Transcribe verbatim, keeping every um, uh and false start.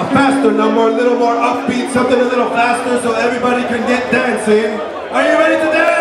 a faster number, a little more upbeat, something a little faster so everybody can get dancing. Are you ready to dance?